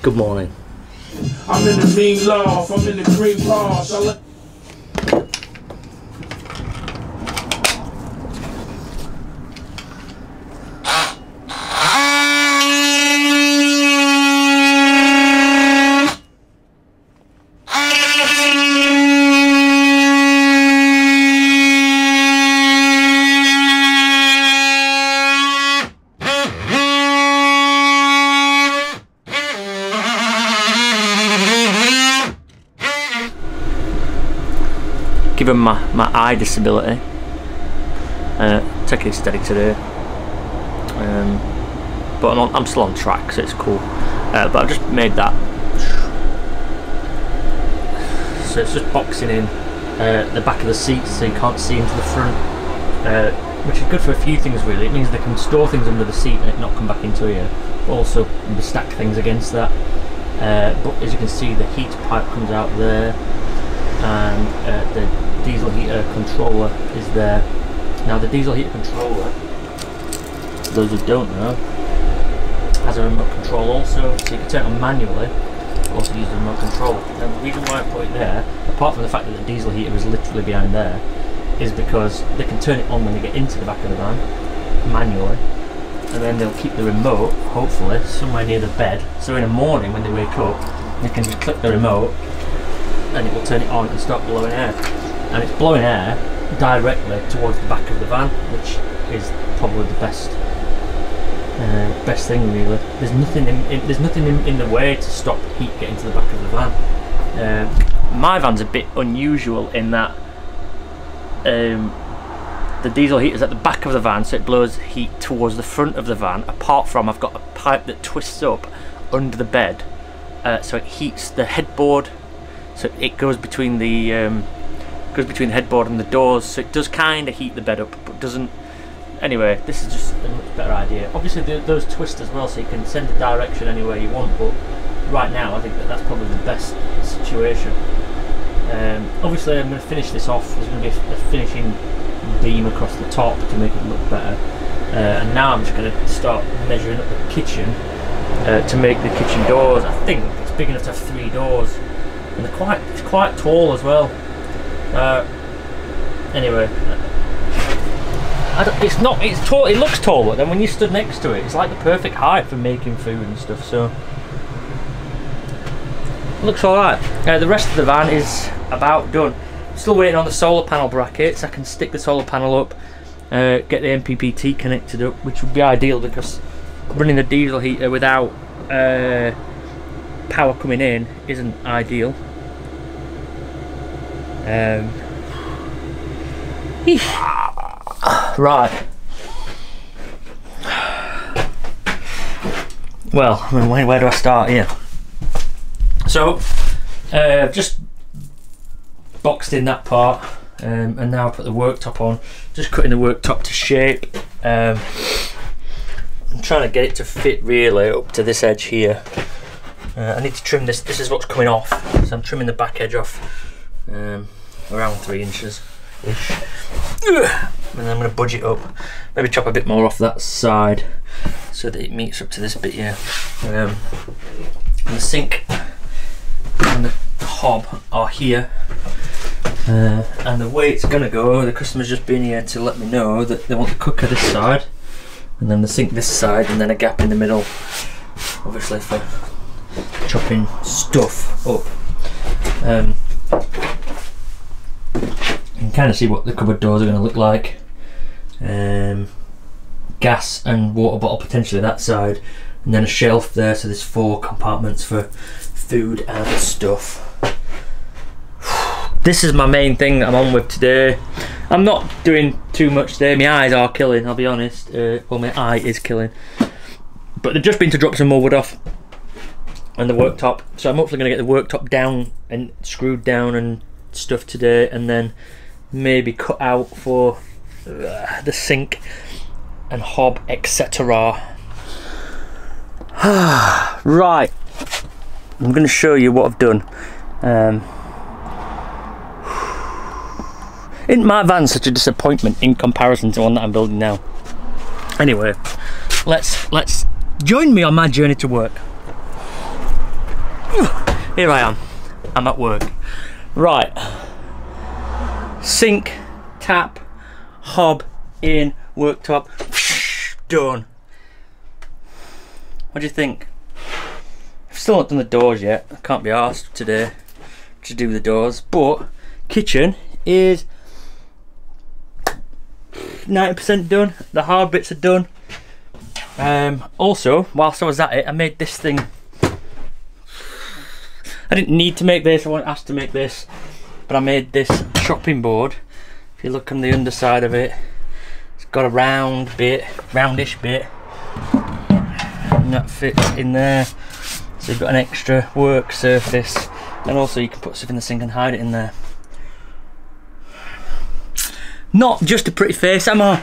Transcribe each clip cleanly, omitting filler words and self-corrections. Good morning. I'm in the mean loft, I'm in the green bars. Given my eye disability, taking it steady today, but I'm still on track, so it's cool. But I've just made that, so it's just boxing in the back of the seat, so you can't see into the front, which is good for a few things really. It means they can store things under the seat and it not come back into here, but also stack things against that. But as you can see, the heat pipe comes out there, and the diesel heater controller is there. Now the diesel heater controller, for those who don't know, has a remote control also, so you can turn it manually, but also use the remote control. Now the reason why I put it there, apart from the fact that the diesel heater is literally behind there, is because they can turn it on when they get into the back of the van, manually, and then they'll keep the remote, hopefully, somewhere near the bed, so in the morning when they wake up, they can just click the remote, and it will turn it on and start blowing air. And it's blowing air directly towards the back of the van, which is probably the best thing really. There's nothing in the way to stop heat getting to the back of the van. My van's a bit unusual in that the diesel heater's at the back of the van, so it blows heat towards the front of the van, apart from I've got a pipe that twists up under the bed, so it heats the headboard. So it goes between the headboard and the doors, so it does kind of heat the bed up, but doesn't. Anyway, this is just a much better idea. Obviously, those twist as well, so you can send the direction anywhere you want. But right now, I think that's probably the best situation. Obviously, I'm going to finish this off. There's going to be a finishing beam across the top to make it look better. And now I'm just going to start measuring up the kitchen to make the kitchen doors. I think it's big enough to have 3 doors. And they're it's quite tall as well. Anyway, it's tall. It looks tall, but then when you stood next to it, it's like the perfect height for making food and stuff. So it looks all right. The rest of the van is about done. Still waiting on the solar panel brackets. I can stick the solar panel up, get the MPPT connected up, which would be ideal because running the diesel heater without power coming in isn't ideal. Right. Well, I mean, where do I start here? So, just boxed in that part, and now I put the worktop on. Just cutting the worktop to shape. I'm trying to get it to fit really up to this edge here. I need to trim this. This is what's coming off. So I'm trimming the back edge off. Around 3 inches ish, and then I'm going to budge it up, maybe chop a bit more off that side so that it meets up to this bit here. And the sink and the hob are here, and the way it's going to go, the customer's just been here to let me know that they want the cooker this side and then the sink this side, and then a gap in the middle obviously for chopping stuff up. You can kind of see what the cupboard doors are going to look like. Gas and water bottle potentially that side, and then a shelf there, so there's 4 compartments for food and stuff. This is my main thing that I'm on with today. I'm not doing too much today. My eyes are killing, I'll be honest. Well, my eye is killing, but they've just been to drop some more wood off and the worktop, so I'm hopefully going to get the worktop down and screwed down and stuff today, and then maybe cut out for the sink and hob, etc. Right, I'm going to show you what I've done. Isn't my van such a disappointment in comparison to one that I'm building now? Anyway, let's join me on my journey to work. Here I am, I'm at work. Right, sink, tap, hob, in, worktop, done. What do you think? I've still not done the doors yet, I can't be arsed today to do the doors, but kitchen is 90% done, the hard bits are done. Also, whilst I was at it, I made this thing. I didn't need to make this, I wasn't asked to make this, but I made this chopping board. If you look on the underside of it, it's got a round bit, roundish bit, and that fits in there, so you've got an extra work surface, and also you can put stuff in the sink and hide it in there. Not just a pretty face, am I?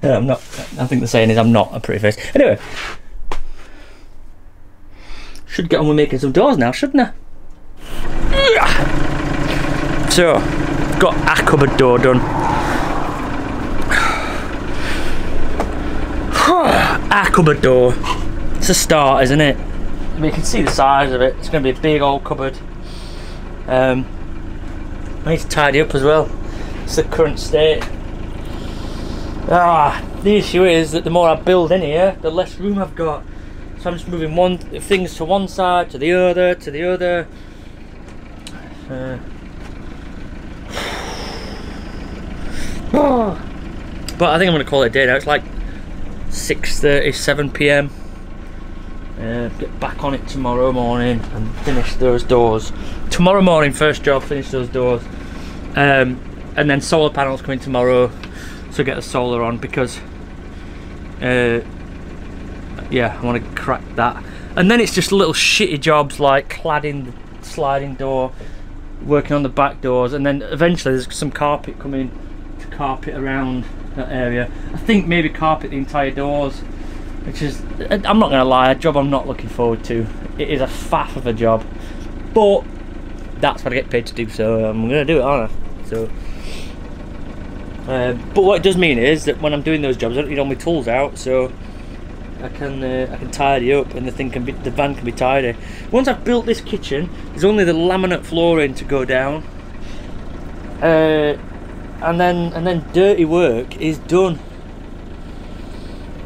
No, I'm not. I think the saying is I'm not a pretty face. Anyway, should get on with making some doors now, shouldn't I? So, got a cupboard door done. A cupboard door. It's a start, isn't it? I mean, you can see the size of it. It's going to be a big old cupboard. I need to tidy up as well. It's the current state. The issue is that the more I build in here, the less room I've got. So I'm just moving things to one side, to the other, to the other. But I think I'm going to call it a day now. It's like 6:37 p.m. Get back on it tomorrow morning and finish those doors. Tomorrow morning, first job, finish those doors. And then solar panels come in tomorrow, so get the solar on because... yeah, I want to crack that, and then it's just little shitty jobs like cladding the sliding door, working on the back doors, and then eventually there's some carpet coming to carpet around that area. I think maybe carpet the entire doors, which is, I'm not going to lie, a job I'm not looking forward to. It is a faff of a job, but that's what I get paid to do, so I'm going to do it, aren't I? So, but what it does mean is that when I'm doing those jobs, I don't need all my tools out, so I can tidy up, and the van can be tidy. Once I've built this kitchen, there's only the laminate flooring to go down, and then dirty work is done.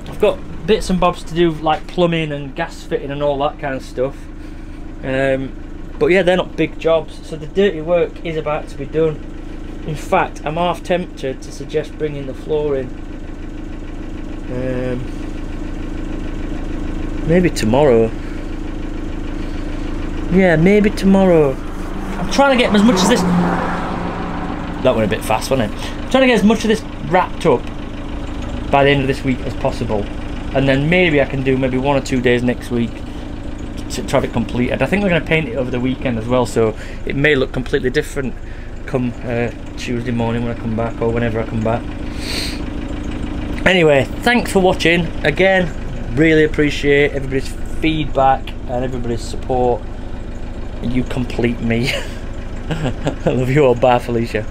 I've got bits and bobs to do like plumbing and gas fitting and all that kind of stuff, but yeah, they're not big jobs, so the dirty work is about to be done. In fact, I'm half tempted to suggest bringing the flooring. Maybe tomorrow. Yeah, maybe tomorrow. I'm trying to get as much as this... That went a bit fast, wasn't it? I'm trying to get as much of this wrapped up by the end of this week as possible. And then maybe I can do maybe 1 or 2 days next week to try to complete it. I think we're going to paint it over the weekend as well, so it may look completely different come Tuesday morning when I come back, or whenever I come back. Anyway, thanks for watching. Again, really appreciate everybody's feedback and everybody's support. You complete me. I love you all. Bye, Felicia.